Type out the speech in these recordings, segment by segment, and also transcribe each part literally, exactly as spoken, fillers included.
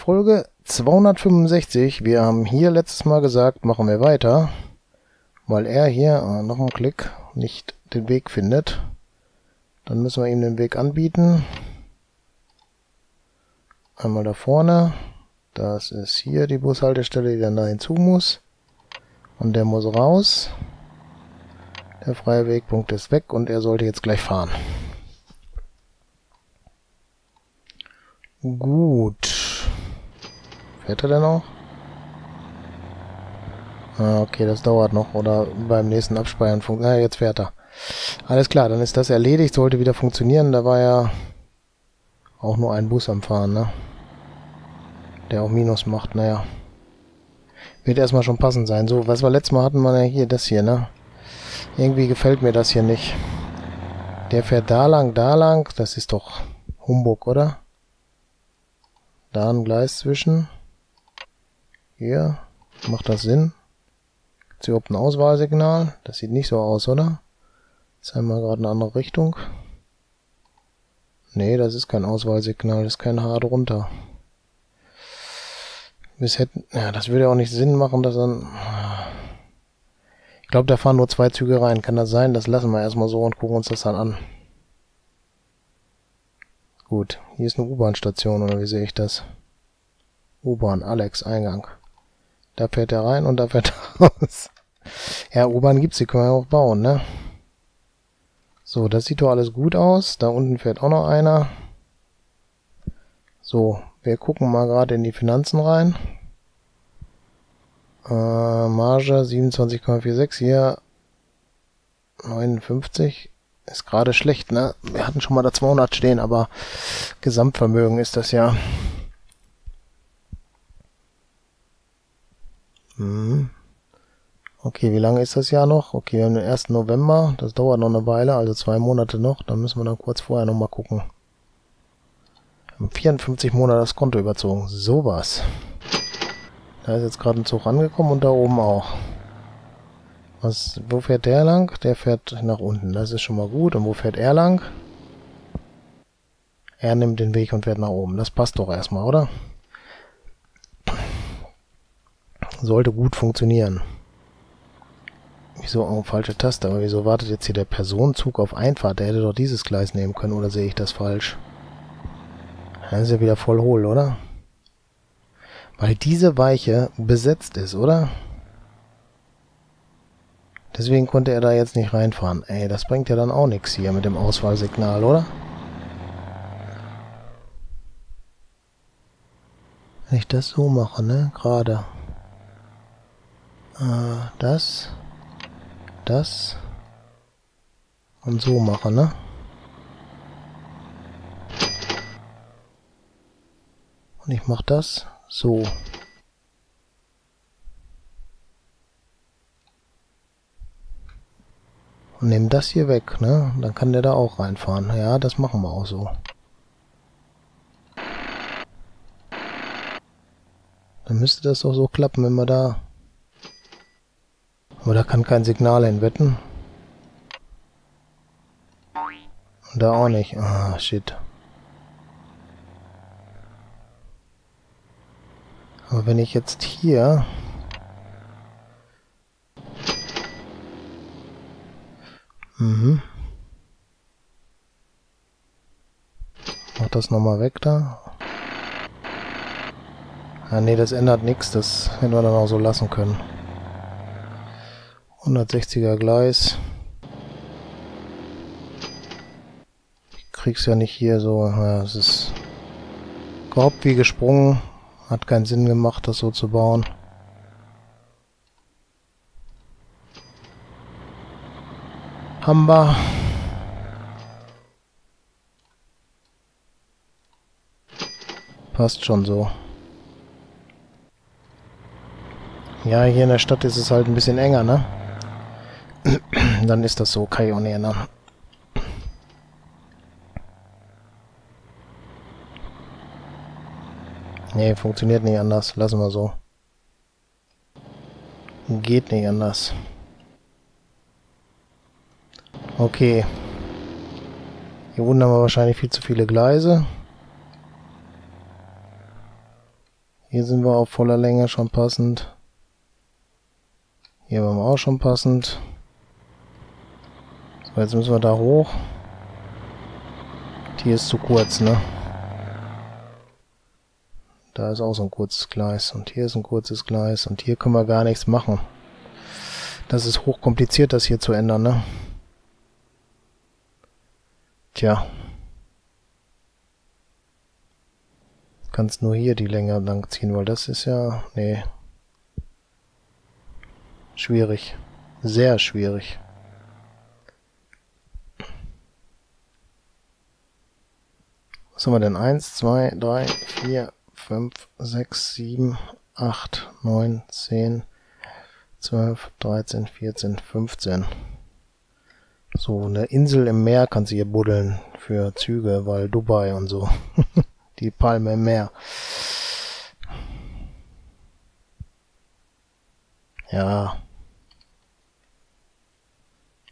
Folge zweihundertfünfundsechzig. Wir haben hier letztes Mal gesagt, machen wir weiter, weil er hier, ah, noch einen Klick, nicht den Weg findet. Dann müssen wir ihm den Weg anbieten. Einmal da vorne. Das ist hier die Bushaltestelle, die dann da hinzu muss. Und der muss raus. Der freie Wegpunkt ist weg und er sollte jetzt gleich fahren. Gut. Fährt er denn noch? Ah, okay, das dauert noch. Oder beim nächsten Abspeichern funktioniert. Ah, jetzt fährt er. Alles klar, dann ist das erledigt. Sollte wieder funktionieren. Da war ja auch nur ein Bus am Fahren, ne? Der auch Minus macht, naja. Wird erstmal schon passend sein. So, was wir letztes Mal hatten, wir ja hier das hier, ne? Irgendwie gefällt mir das hier nicht. Der fährt da lang, da lang. Das ist doch Humbug, oder? Da ein Gleis zwischen. Hier. Macht das Sinn? Gibt es überhaupt ein Auswahlsignal? Das sieht nicht so aus, oder? Jetzt haben wir gerade eine andere Richtung. Nee, das ist kein Auswahlsignal. Das ist kein Haar drunter. Bis hätten, ja, das würde ja auch nicht Sinn machen, dass dann... Ich glaube, da fahren nur zwei Züge rein. Kann das sein? Das lassen wir erstmal so und gucken uns das dann an. Gut, hier ist eine U-Bahn-Station, oder wie sehe ich das? U-Bahn, Alex, Eingang. Da fährt er rein und da fährt er raus. Ja, U-Bahn gibt's, die können wir ja auch bauen, ne? So, das sieht doch alles gut aus. Da unten fährt auch noch einer. So. Wir gucken mal gerade in die Finanzen rein. Äh, Marge siebenundzwanzig Komma sechsundvierzig, hier neunundfünfzig. Ist gerade schlecht, ne? Wir hatten schon mal da zweihundert stehen, aber Gesamtvermögen ist das ja. Hm. Okay, wie lange ist das Jahr noch? Okay, wir haben den ersten November. Das dauert noch eine Weile, also zwei Monate noch. Dann müssen wir dann kurz vorher nochmal gucken. vierundfünfzig Monate das Konto überzogen. Sowas. Da ist jetzt gerade ein Zug rangekommen und da oben auch. Was, wo fährt der lang? Der fährt nach unten. Das ist schon mal gut. Und wo fährt er lang? Er nimmt den Weg und fährt nach oben. Das passt doch erstmal, oder? Sollte gut funktionieren. Wieso auch falsche Taste? Aber wieso wartet jetzt hier der Personenzug auf Einfahrt? Der hätte doch dieses Gleis nehmen können. Oder sehe ich das falsch? Dann ist ja wieder voll hohl, oder? Weil diese Weiche besetzt ist, oder? Deswegen konnte er da jetzt nicht reinfahren. Ey, das bringt ja dann auch nichts hier mit dem Auswahlsignal, oder? Wenn ich das so mache, ne? Gerade. Äh, das. Das. Und so mache, ne? Und ich mache das so. Und nehme das hier weg, ne? Dann kann der da auch reinfahren. Ja, das machen wir auch so. Dann müsste das doch so klappen, wenn wir da... Aber da kann kein Signal hinwetten. Und da auch nicht. Ah, shit. Aber wenn ich jetzt hier... Mhm. Mach das nochmal weg da. Ah ne, das ändert nichts. Das hätten wir dann auch so lassen können. hundertsechziger Gleis. Ich krieg's ja nicht hier so. Ja, es ist grob wie gesprungen. Hat keinen Sinn gemacht, das so zu bauen. Hamba. Passt schon so. Ja, hier in der Stadt ist es halt ein bisschen enger, ne? Dann ist das so, kann ich auch nicht ändern. Nee, funktioniert nicht anders. Lassen wir so. Geht nicht anders. Okay. Hier unten haben wir wahrscheinlich viel zu viele Gleise. Hier sind wir auf voller Länge schon passend. Hier waren wir auch schon passend. So, jetzt müssen wir da hoch. Hier ist zu kurz, ne? Da ist auch so ein kurzes Gleis. Und hier ist ein kurzes Gleis. Und hier können wir gar nichts machen. Das ist hochkompliziert, das hier zu ändern, ne? Tja. Kannst nur hier die Länge lang ziehen, weil das ist ja... Nee. Schwierig. Sehr schwierig. Was haben wir denn? eins, zwei, drei, vier, fünf, sechs, sieben, acht, neun, zehn, zwölf, dreizehn, vierzehn, fünfzehn. So, eine Insel im Meer kannst du hier buddeln für Züge, weil Dubai und so. Die Palme im Meer. Ja.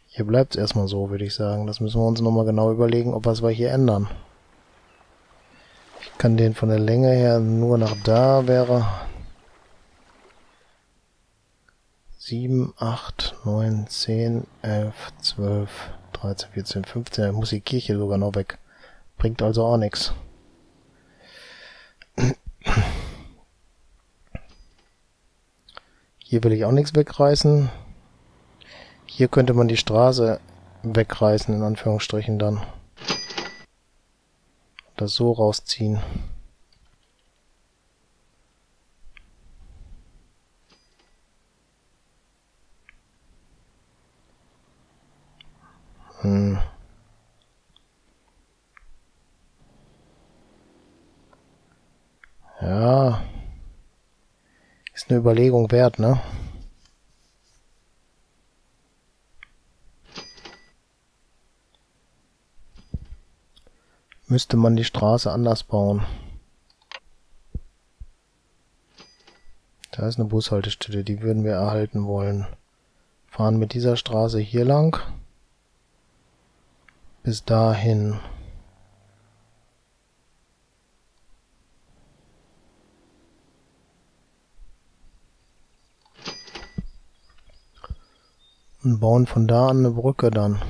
Hier bleibt es erstmal so, würde ich sagen. Das müssen wir uns nochmal genau überlegen, ob was wir hier ändern. Kann den von der Länge her nur nach da wäre sieben, acht, neun, zehn, elf, zwölf, dreizehn, vierzehn, fünfzehn. Da muss die Kirche sogar noch weg. Bringt also auch nichts. Hier will ich auch nichts wegreißen. Hier könnte man die Straße wegreißen, in Anführungsstrichen dann. Das so rausziehen. Hm. Ja. Ist eine Überlegung wert, ne? Müsste man die Straße anders bauen. Da ist eine Bushaltestelle, die würden wir erhalten wollen. Fahren mit dieser Straße hier lang. Bis dahin. Und bauen von da an eine Brücke dann.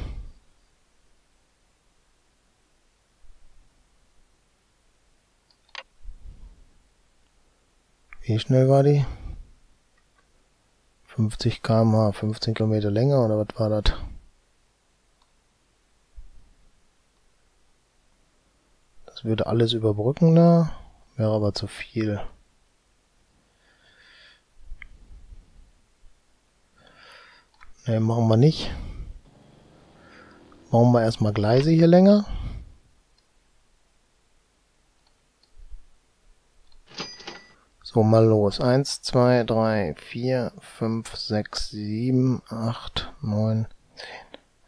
Wie schnell war die? fünfzig Kilometer pro Stunde, fünfzehn Kilometer länger oder was war das? Das würde alles überbrücken da, wäre aber zu viel. Ne, machen wir nicht. Machen wir erstmal Gleise hier länger. So, mal los. eins, zwei, drei, vier, fünf, sechs, sieben, acht, neun,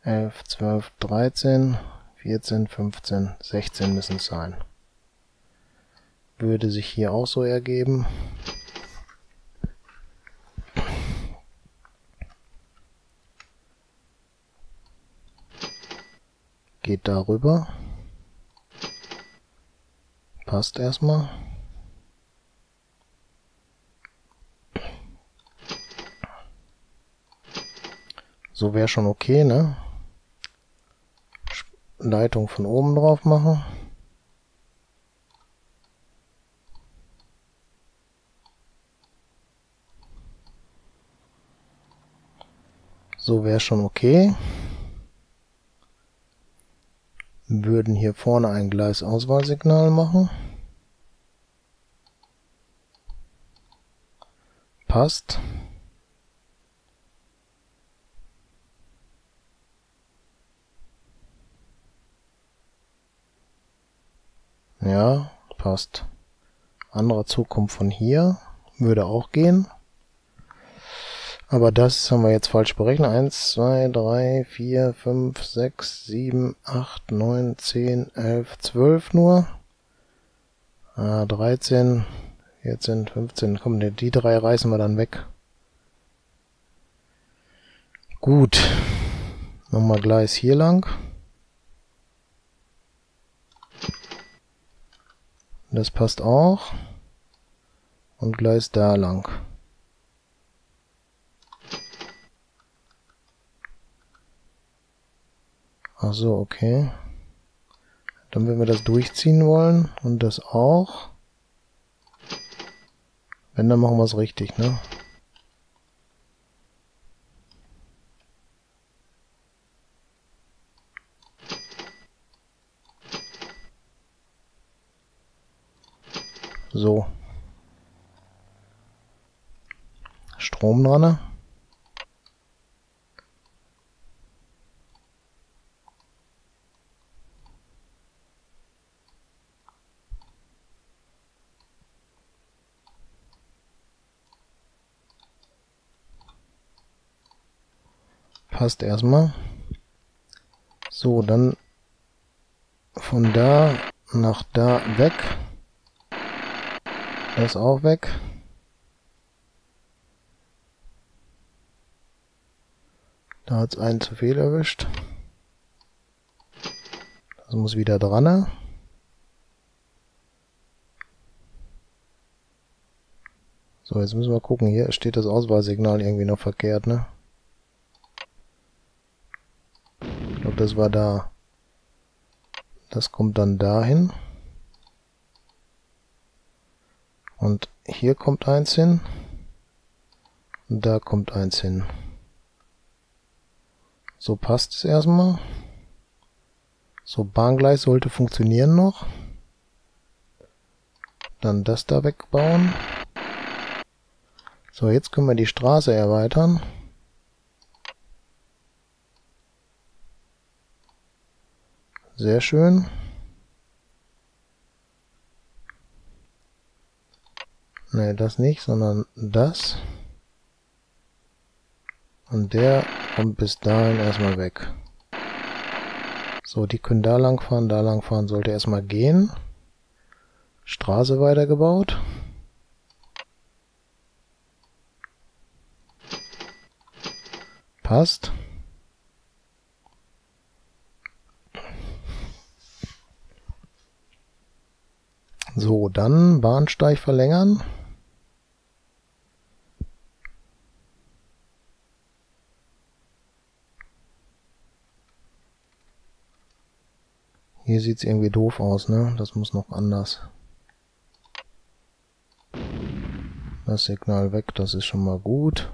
elf, zwölf, dreizehn, vierzehn, fünfzehn, sechzehn müssen es sein. Würde sich hier auch so ergeben. Geht darüber. Passt erstmal. So wäre schon okay, ne? Leitung von oben drauf machen. So wäre schon okay. Würden hier vorne ein Gleisauswahlsignal machen. Passt. Ja, passt. Anderer Zug kommt von hier. Würde auch gehen. Aber das haben wir jetzt falsch berechnet. eins, zwei, drei, vier, fünf, sechs, sieben, acht, neun, zehn, elf, zwölf nur. Ah, dreizehn, vierzehn, fünfzehn. Komm, die drei reißen wir dann weg. Gut. Nochmal Gleis hier lang. Das passt auch. und Gleis da lang. Ach so, okay. Dann wenn wir das durchziehen wollen und das auch. Wenn, dann machen wir es richtig, ne? So. Strom dran. Passt erstmal. So, dann von da nach da weg. Das auch weg. Da hat es einen zu viel erwischt. Das muss wieder dran. So, jetzt müssen wir gucken. Hier steht das Auswahlsignal irgendwie noch verkehrt, ne? Ich glaube, das war da. Das kommt dann dahin. Und hier kommt eins hin. Und da kommt eins hin. So passt es erstmal. So, Bahngleis sollte funktionieren noch. Dann das da wegbauen. So, jetzt können wir die Straße erweitern. Sehr schön. Ne, das nicht, sondern das. Und der kommt bis dahin erstmal weg. So, die können da lang fahren, da lang fahren sollte erstmal gehen. Straße weitergebaut. Passt. So, dann Bahnsteig verlängern. Hier sieht es irgendwie doof aus, ne? Das muss noch anders. Das Signal weg, das ist schon mal gut.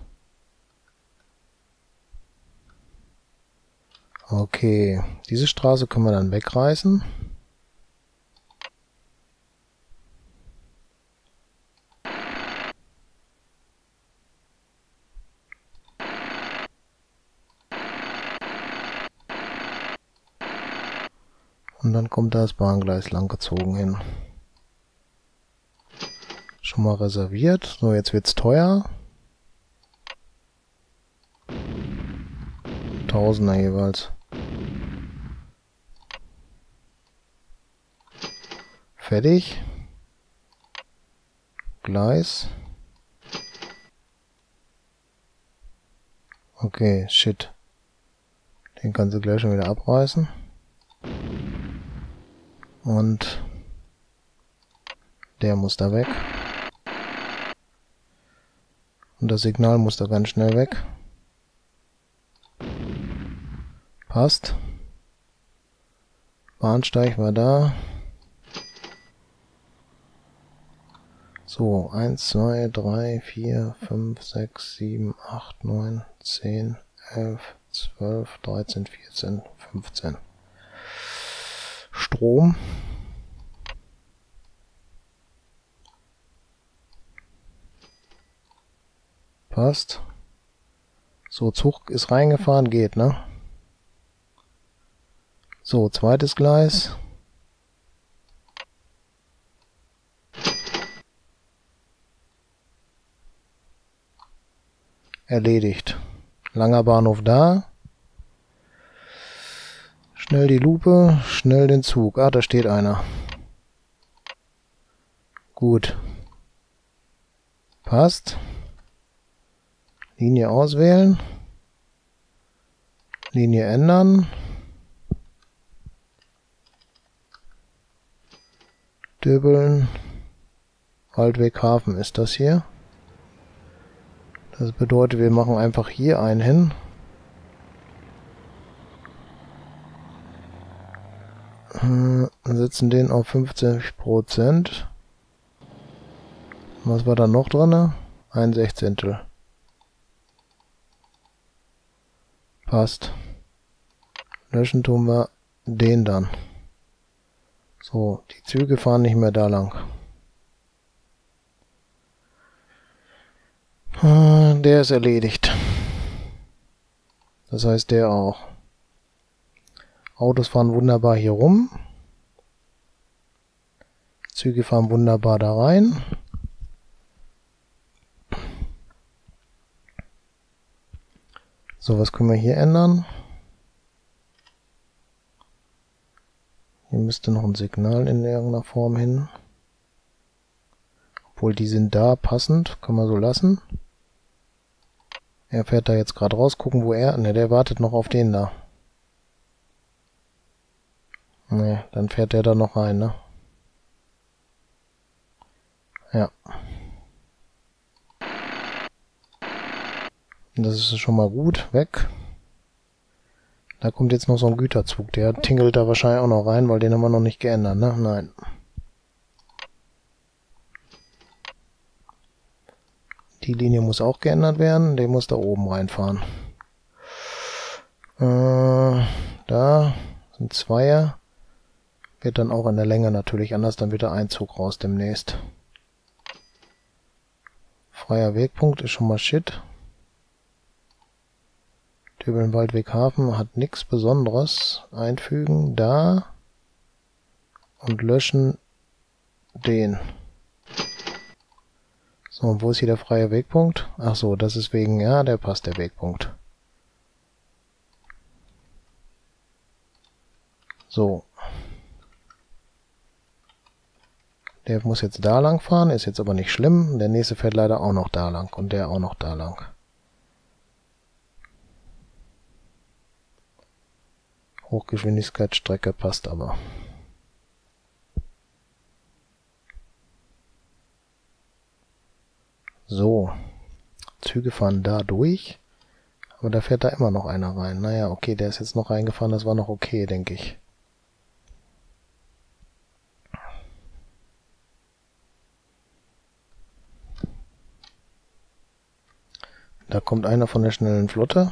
Okay, diese Straße können wir dann wegreißen. Und dann kommt da das Bahngleis langgezogen hin. Schon mal reserviert. So, jetzt wird's teuer. Tausender jeweils. Fertig. Gleis. Okay, shit. Den kannst du gleich schon wieder abreißen. Und der muss da weg. Und das Signal muss da ganz schnell weg. Passt. Bahnsteig war da. So, eins, zwei, drei, vier, fünf, sechs, sieben, acht, neun, zehn, elf, zwölf, dreizehn, vierzehn, fünfzehn. Strom. Passt. So, Zug ist reingefahren, geht, ne? So, zweites Gleis. Erledigt. Langer Bahnhof da. Schnell die Lupe, schnell den Zug. Ah, da steht einer. Gut. Passt. Linie auswählen. Linie ändern. Dübeln. Waldweghafen ist das hier. Das bedeutet, wir machen einfach hier einen hin. Setzen den auf fünfzig Prozent. Was war da noch dran? Ein Sechzehntel. Passt. Löschen tun wir den dann. So, die Züge fahren nicht mehr da lang. Der ist erledigt. Das heißt, der auch. Autos fahren wunderbar hier rum. Züge fahren wunderbar da rein. So, was können wir hier ändern? Hier müsste noch ein Signal in irgendeiner Form hin. Obwohl, die sind da passend. Kann man so lassen. Er fährt da jetzt gerade raus. Gucken, wo er... Ne, der wartet noch auf den da. Ne, dann fährt der da noch rein, ne? Ja. Das ist schon mal gut. Weg. Da kommt jetzt noch so ein Güterzug. Der tingelt da wahrscheinlich auch noch rein, weil den haben wir noch nicht geändert, ne? Nein. Die Linie muss auch geändert werden. Der muss da oben reinfahren. Äh, da sind Zweier. Wird dann auch in der Länge natürlich anders. Dann wird der Einzug raus demnächst. Freier Wegpunkt ist schon mal shit. Über den Waldweghafen hat nichts Besonderes. Einfügen, da. Und löschen den. So, und wo ist hier der freie Wegpunkt? Ach so, das ist wegen, ja, der passt, der Wegpunkt. So. Der muss jetzt da lang fahren, ist jetzt aber nicht schlimm. Der nächste fährt leider auch noch da lang und der auch noch da lang. Hochgeschwindigkeitsstrecke passt aber. So. Züge fahren da durch. Aber da fährt da immer noch einer rein. Naja, okay, der ist jetzt noch reingefahren. Das war noch okay, denke ich. Da kommt einer von der schnellen Flotte.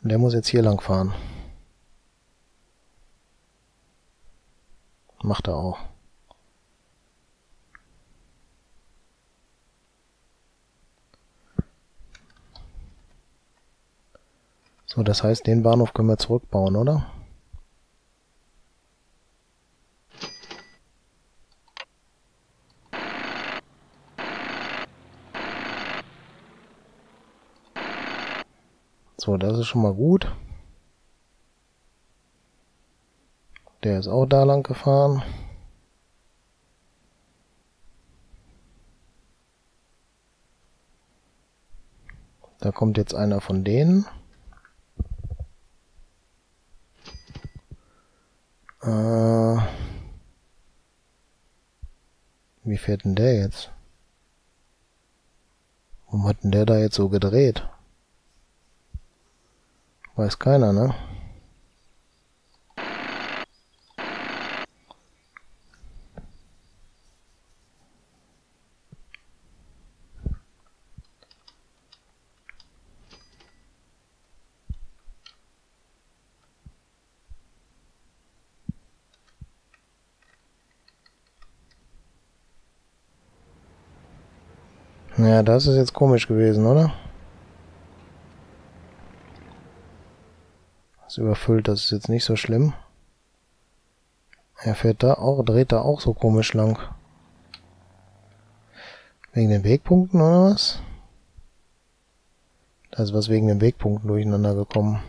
Der muss jetzt hier lang fahren. Macht er auch. So, das heißt, den Bahnhof können wir zurückbauen, oder? So, das ist schon mal gut. Der ist auch da lang gefahren. Da kommt jetzt einer von denen. Äh, wie fährt denn der jetzt? Warum hat denn der da jetzt so gedreht? Weiß keiner, ne? Ja, das ist jetzt komisch gewesen, oder? Überfüllt, das ist jetzt nicht so schlimm. Er fährt da auch, dreht da auch so komisch lang. Wegen den Wegpunkten oder was? Da ist was wegen den Wegpunkten durcheinander gekommen.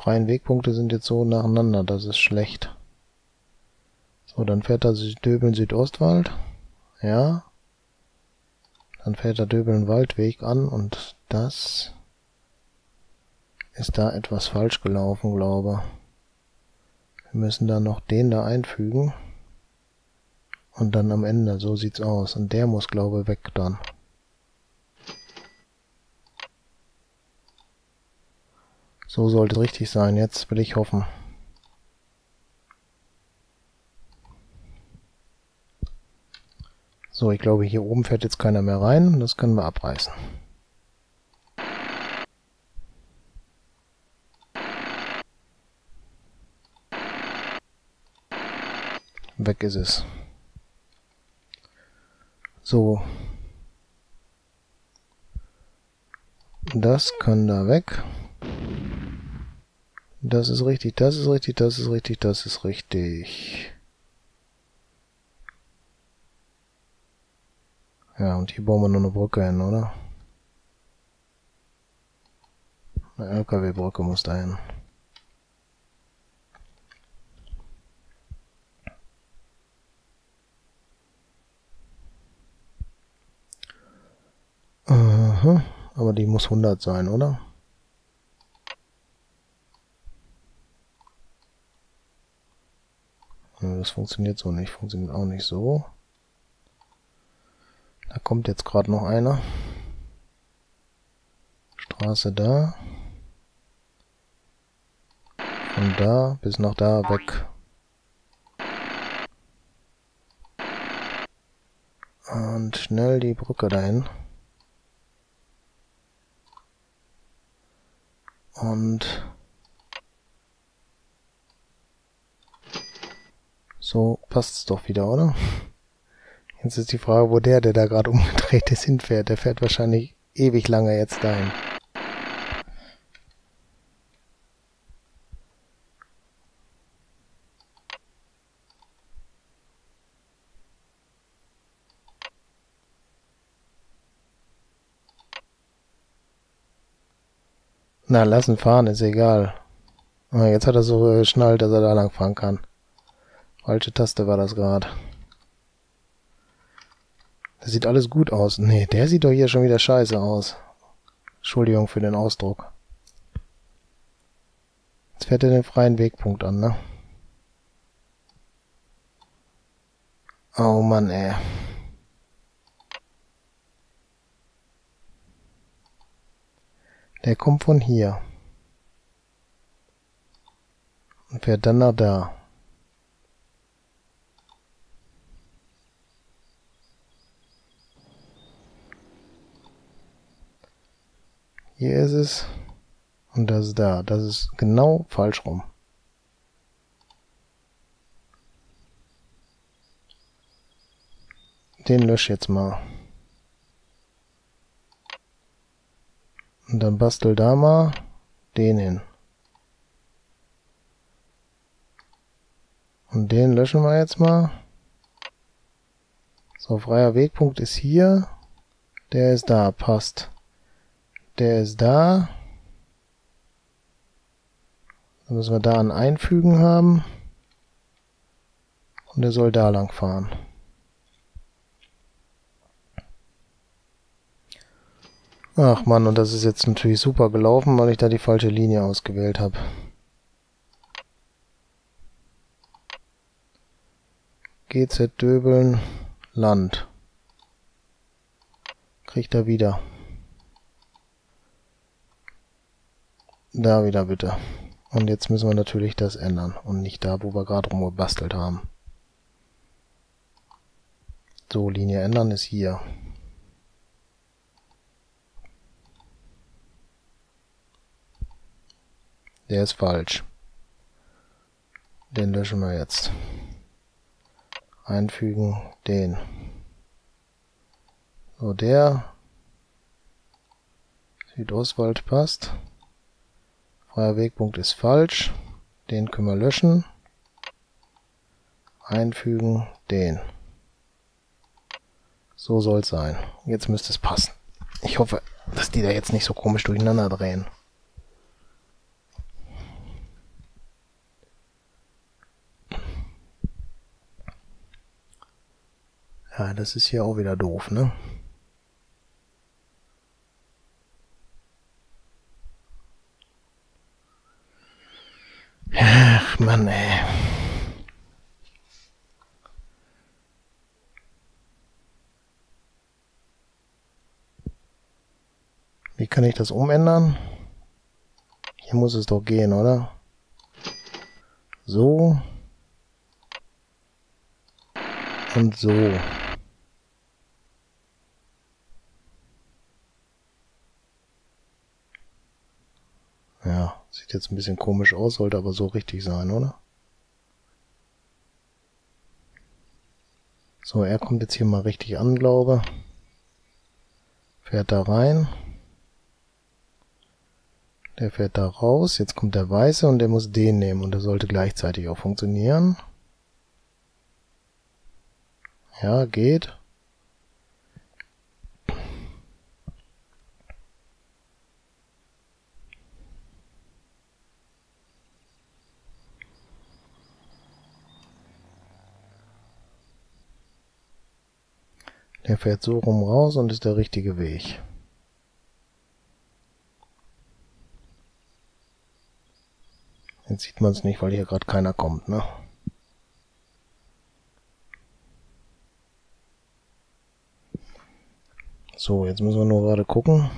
freien Wegpunkte sind jetzt so nacheinander, das ist schlecht. So, dann fährt er Döbeln-Südostwald. Ja. Dann fährt er Döbeln-Waldweg an und das ist da etwas falsch gelaufen, glaube. Wir müssen da noch den da einfügen. Und dann am Ende, so sieht's aus. Und der muss, glaube ich, weg dann. So sollte es richtig sein, jetzt will ich hoffen. So, ich glaube, hier oben fährt jetzt keiner mehr rein. Das können wir abreißen. Weg ist es. So. Das kann da weg. Das ist richtig, das ist richtig, das ist richtig, das ist richtig. Ja, und hier bauen wir noch eine Brücke hin, oder? Eine L K W-Brücke muss da hin. Aha, aber die muss hundert sein, oder? Das funktioniert so nicht, funktioniert auch nicht so. Da kommt jetzt gerade noch einer. Straße da. Von da bis nach da weg. Und schnell die Brücke dahin. Und so passt's doch wieder, oder? Jetzt ist die Frage, wo der, der da gerade umgedreht ist, hinfährt. Der fährt wahrscheinlich ewig lange jetzt dahin. Na, lassen fahren, ist egal. Ah, jetzt hat er so geschnallt, dass er da lang fahren kann. Falsche Taste war das gerade. Das sieht alles gut aus. Nee, der sieht doch hier schon wieder scheiße aus. Entschuldigung für den Ausdruck. Jetzt fährt er den freien Wegpunkt an, ne? Oh Mann, ey. Der kommt von hier. Und fährt dann nach da. Hier ist es und das ist da. Das ist genau falsch rum. Den lösche ich jetzt mal. Und dann bastel da mal den hin. Und den löschen wir jetzt mal. So, freier Wegpunkt ist hier. Der ist da, passt. Der ist da. Dann müssen wir da ein Einfügen haben. Und der soll da lang fahren. Ach Mann, und das ist jetzt natürlich super gelaufen, weil ich da die falsche Linie ausgewählt habe. G Z Döbeln, Land. Kriegt er wieder. Da wieder bitte. Und jetzt müssen wir natürlich das ändern und nicht da, wo wir gerade rumgebastelt haben. So, Linie ändern ist hier. Der ist falsch. Den löschen wir jetzt. Einfügen, den. So, der Südostwald passt. Freier Wegpunkt ist falsch. Den können wir löschen. Einfügen, den. So soll es sein. Jetzt müsste es passen. Ich hoffe, dass die da jetzt nicht so komisch durcheinander drehen. Ja, das ist hier auch wieder doof, ne? Ach, Mann, ey. Wie kann ich das umändern? Hier muss es doch gehen, oder? So. Und so. Ja, sieht jetzt ein bisschen komisch aus, sollte aber so richtig sein, oder? So, er kommt jetzt hier mal richtig an, glaube. Fährt da rein. Der fährt da raus. Jetzt kommt der Weiße und der muss den nehmen. Und der sollte gleichzeitig auch funktionieren. Ja, geht. Der fährt so rum raus und ist der richtige Weg. Jetzt sieht man es nicht, weil hier gerade keiner kommt, ne? So, jetzt müssen wir nur gerade gucken.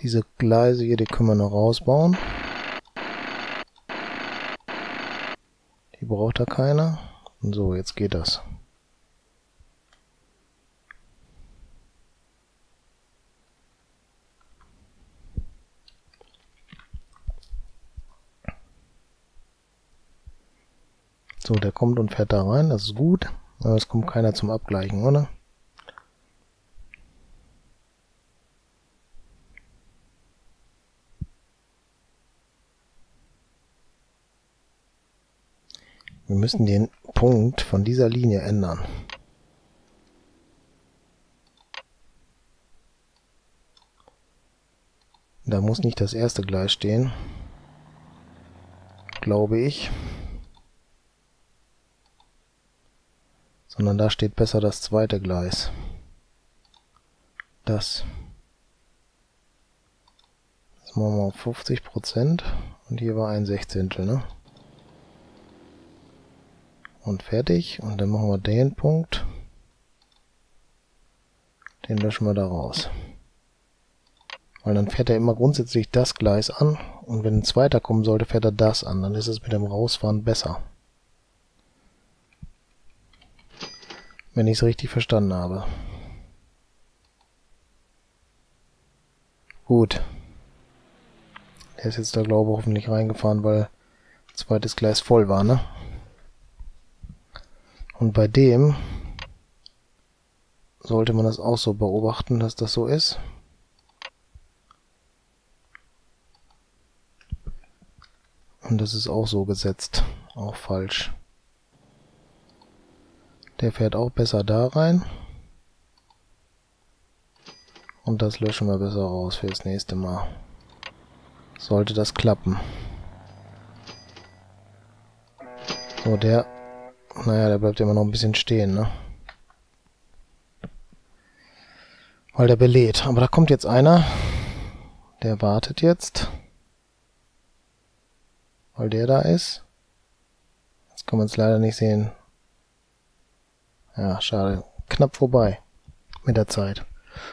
Diese Gleise hier, die können wir noch rausbauen. Die braucht da keiner. Und so, jetzt geht das. So, der kommt und fährt da rein, das ist gut. Aber es kommt keiner zum Abgleichen, oder? Wir müssen den Punkt von dieser Linie ändern. Da muss nicht das erste Gleis stehen, glaube ich. Sondern da steht besser das zweite Gleis. Das. Das machen wir auf fünfzig Prozent. Und hier war ein Sechzehntel, ne? Und fertig. Und dann machen wir den Punkt. Den löschen wir da raus. Weil dann fährt er immer grundsätzlich das Gleis an. Und wenn ein zweiter kommen sollte, fährt er das an. Dann ist es mit dem Rausfahren besser. Wenn ich es richtig verstanden habe. Gut. Der ist jetzt da, glaube ich, hoffentlich reingefahren, weil zweites Gleis voll war, ne? Und bei dem sollte man das auch so beobachten, dass das so ist. Und das ist auch so gesetzt. Auch falsch. Der fährt auch besser da rein. Und das löschen wir besser raus fürs nächste Mal. Sollte das klappen. So, der... Naja, der bleibt immer noch ein bisschen stehen, ne? Weil der belädt. Aber da kommt jetzt einer. Der wartet jetzt. Weil der da ist. Das kann man es leider nicht sehen. Ja, schade. Knapp vorbei mit der Zeit.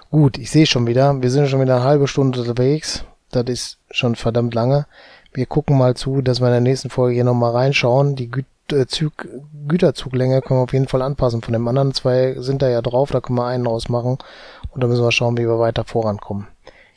Gut, ich sehe schon wieder, wir sind schon wieder eine halbe Stunde unterwegs. Das ist schon verdammt lange. Wir gucken mal zu, dass wir in der nächsten Folge hier nochmal reinschauen. Die Gü äh, Zug Güterzuglänge können wir auf jeden Fall anpassen. Von den anderen zwei sind da ja drauf, da können wir einen rausmachen. Und da müssen wir schauen, wie wir weiter vorankommen.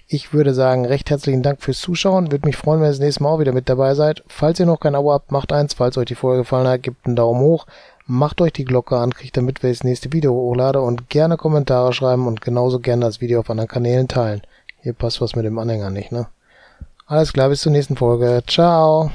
Ich würde sagen, recht herzlichen Dank fürs Zuschauen. Würde mich freuen, wenn ihr das nächste Mal auch wieder mit dabei seid. Falls ihr noch kein Abo habt, macht eins. Falls euch die Folge gefallen hat, gebt einen Daumen hoch. Macht euch die Glocke an, kriegt damit, wenn ich das nächste Video hochlade, und gerne Kommentare schreiben und genauso gerne das Video auf anderen Kanälen teilen. Hier passt was mit dem Anhänger nicht, ne? Alles klar, bis zur nächsten Folge. Ciao!